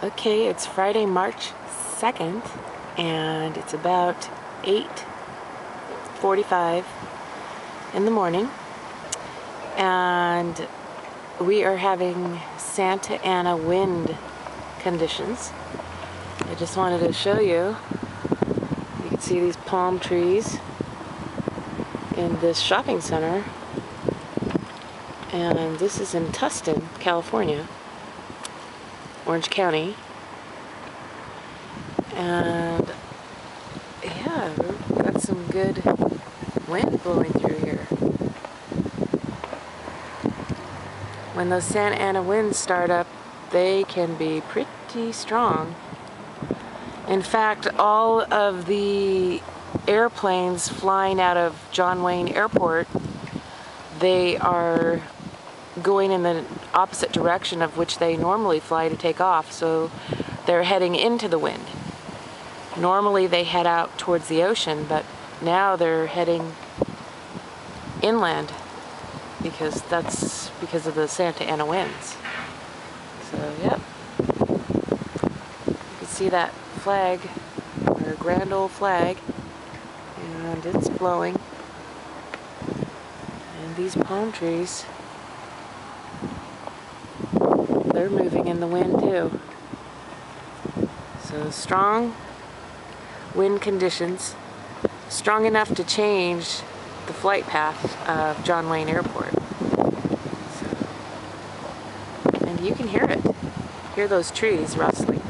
Okay, it's Friday, March 2nd, and it's about 8:45 in the morning, and we are having Santa Ana wind conditions. I just wanted to show you. You can see these palm trees in this shopping center, and this is in Tustin, California. Orange County, and yeah, we've got some good wind blowing through here. When those Santa Ana winds start up, they can be pretty strong. In fact, all of the airplanes flying out of John Wayne Airport, they are going in the opposite direction of which they normally fly to take off, so they're heading into the wind. Normally they head out towards the ocean, but now they're heading inland because that's because of the Santa Ana winds. So yeah, you can see that flag, our grand old flag, and it's blowing, and these palm trees, they're moving in the wind too. So strong wind conditions, strong enough to change the flight path of John Wayne Airport. So, and you can hear it. Hear those trees rustling.